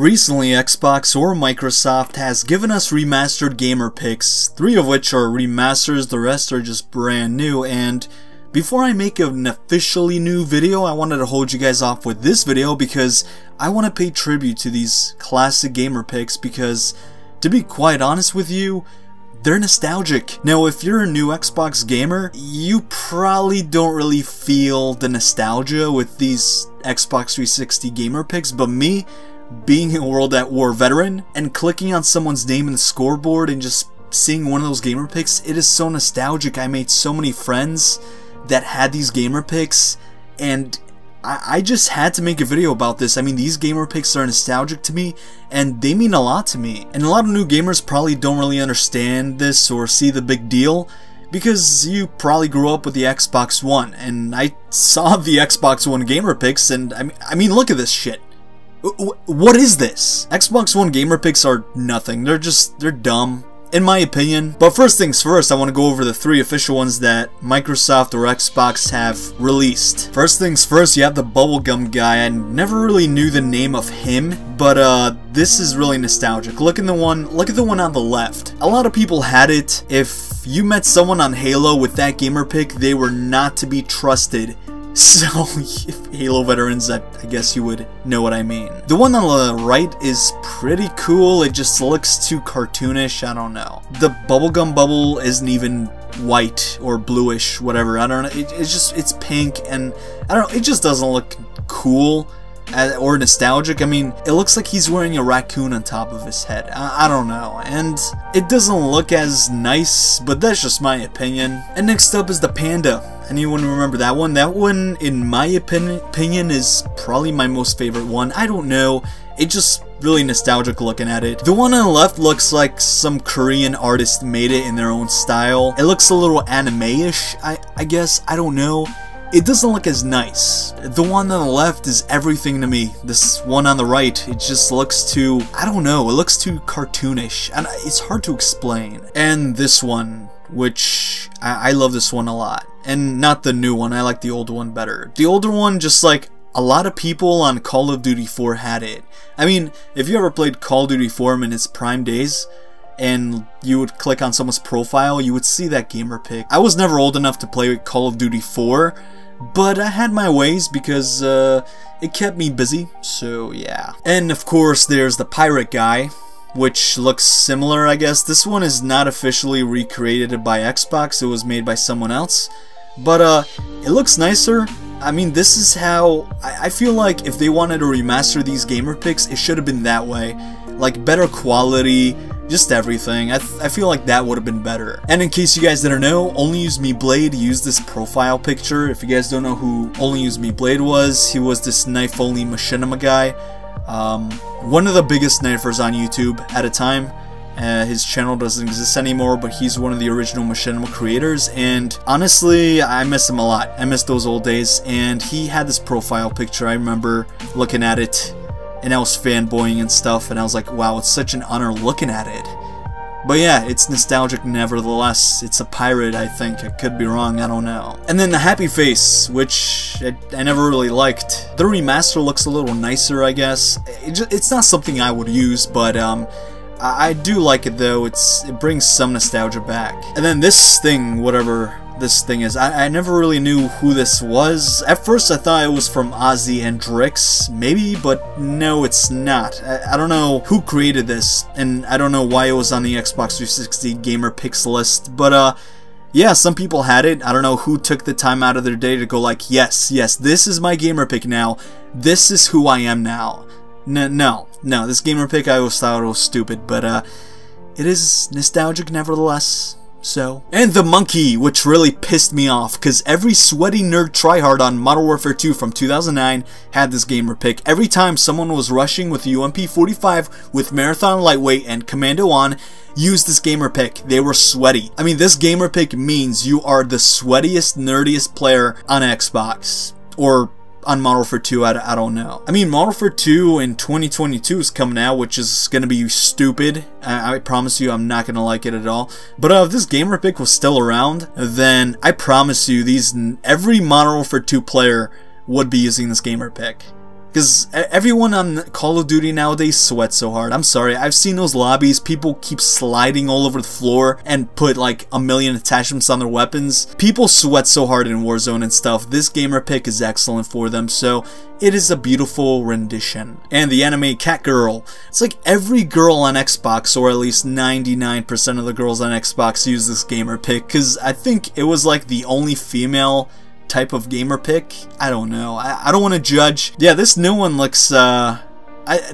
Recently, Xbox or Microsoft has given us remastered gamer picks, 3 of which are remasters, the rest are just brand new, and before I make an officially new video, I wanted to hold you guys off with this video because I want to pay tribute to these classic gamer picks because, to be quite honest with you, they're nostalgic. Now, if you're a new Xbox gamer, you probably don't really feel the nostalgia with these Xbox 360 gamer picks, but me, being a World at War veteran and clicking on someone's name in the scoreboard and just seeing one of those gamer picks, it is so nostalgic. I made so many friends that had these gamer picks, and I just had to make a video about this. I mean, these gamer picks are nostalgic to me and they mean a lot to me. And a lot of new gamers probably don't really understand this or see the big deal because you probably grew up with the Xbox One, and I saw the Xbox One gamer picks and I mean look at this shit. What is this? Xbox One gamer picks are nothing. They're dumb, in my opinion. But first things first, I want to go over the 3 official ones that Microsoft or Xbox have released. First things first, you have the bubblegum guy. I never really knew the name of him, but this is really nostalgic. Look at the one on the left. A lot of people had it. If you met someone on Halo with that gamer pick, they were not to be trusted. So, if Halo veterans, I guess you would know what I mean. The one on the right is pretty cool, it just looks too cartoonish, I don't know. The bubblegum bubble isn't even white or bluish, whatever, I don't know, it's pink, and I don't know, it just doesn't look cool or nostalgic. I mean, it looks like he's wearing a raccoon on top of his head. I don't know, and it doesn't look as nice, but that's just my opinion. And next up is the panda. Anyone remember that one? That one, in my opinion, is probably my most favorite one. I don't know. It's just really nostalgic looking at it. The one on the left looks like some Korean artist made it in their own style. It looks a little anime-ish, I guess. I don't know. It doesn't look as nice. The one on the left is everything to me. This one on the right, it just looks too, I don't know, it looks too cartoonish. And it's hard to explain. And this one, which I love this one a lot. And not the new one, I like the old one better. The older one, just like a lot of people on Call of Duty 4 had it. I mean, if you ever played Call of Duty 4 in its prime days, and you would click on someone's profile, you would see that gamer pick. I was never old enough to play Call of Duty 4, but I had my ways because it kept me busy, so yeah. And of course, there's the pirate guy, which looks similar, I guess. This one is not officially recreated by Xbox, it was made by someone else. But it looks nicer. I mean, this is how I feel like if they wanted to remaster these gamer picks, it should have been that way. Like better quality, just everything. I feel like that would have been better. And in case you guys didn't know, Only Use Me Blade used this profile picture. If you guys don't know who Only Use Me Blade was, he was this knife-only machinima guy. One of the biggest knifers on YouTube at a time. His channel doesn't exist anymore, but he's one of the original machinima creators, and honestly, I miss him a lot. I miss those old days, and he had this profile picture. I remember looking at it, and I was fanboying and stuff, and I was like, wow, it's such an honor looking at it. But yeah, it's nostalgic nevertheless. It's a pirate, I think. I could be wrong, I don't know. And then the happy face, which I never really liked. The remaster looks a little nicer, I guess. It's not something I would use, but I do like it though. It brings some nostalgia back. And then this thing, whatever this thing is, I never really knew who this was. At first I thought it was from Ozzy and Drix, maybe, but no, it's not. I don't know who created this, and I don't know why it was on the Xbox 360 gamer picks list, but yeah, some people had it. I don't know who took the time out of their day to go like, yes, this is my gamer pick now. This is who I am now. No, this gamer pick I always thought it was stupid, but it is nostalgic nevertheless, so. And the monkey, which really pissed me off, because every sweaty nerd tryhard on Modern Warfare 2 from 2009 had this gamer pick. Every time someone was rushing with the UMP45 with Marathon lightweight and Commando on, use this gamer pick. They were sweaty. I mean, this gamer pick means you are the sweatiest, nerdiest player on Xbox, or on Modern Warfare 2, I don't know. I mean, Modern Warfare 2 in 2022 is coming out, which is gonna be stupid. I promise you I'm not gonna like it at all. But if this gamer pick was still around, then I promise you every Modern Warfare 2 player would be using this gamer pick. Because everyone on Call of Duty nowadays sweats so hard. I'm sorry, I've seen those lobbies, people keep sliding all over the floor and put like a million attachments on their weapons. People sweat so hard in Warzone and stuff. This gamer pick is excellent for them, so it is a beautiful rendition. And the anime Catgirl. It's like every girl on Xbox, or at least 99% of the girls on Xbox, use this gamer pick, because I think it was like the only female type of gamer pick. I don't know. I don't want to judge. Yeah, this new one looks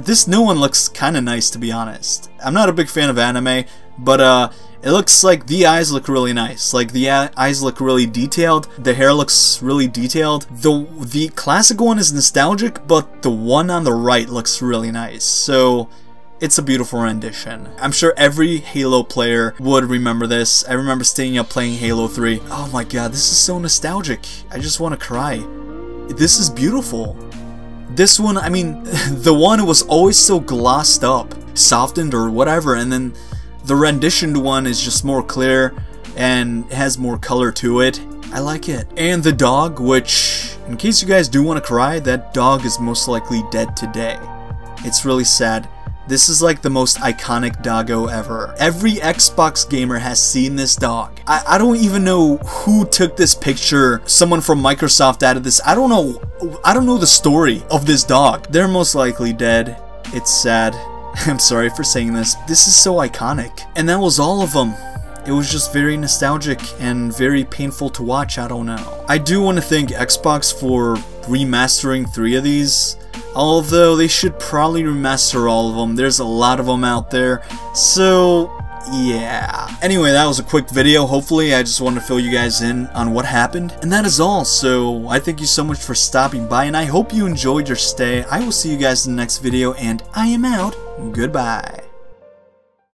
this new one looks kind of nice, to be honest. I'm not a big fan of anime, but it looks like the eyes look really nice. Like the eyes look really detailed. The hair looks really detailed. The classic one is nostalgic, but the one on the right looks really nice. So it's a beautiful rendition. I'm sure every Halo player would remember this. I remember staying up playing Halo 3. Oh my god, this is so nostalgic. I just want to cry. This is beautiful. This one, I mean, the one was always so glossed up, softened or whatever, and then the renditioned one is just more clear and has more color to it. I like it. And the dog, which, in case you guys do want to cry, that dog is most likely dead today. It's really sad. This is like the most iconic doggo ever. Every Xbox gamer has seen this dog. I don't even know who took this picture. Someone from Microsoft added this. I don't know the story of this dog. They're most likely dead. It's sad. I'm sorry for saying this. This is so iconic. And that was all of them. It was just very nostalgic and very painful to watch. I don't know. I do want to thank Xbox for remastering 3 of these. Although they should probably remaster all of them. There's a lot of them out there. So yeah. Anyway, that was a quick video. Hopefully I just wanted to fill you guys in on what happened. And that is all. So I thank you so much for stopping by, and I hope you enjoyed your stay. I will see you guys in the next video, and I am out. Goodbye.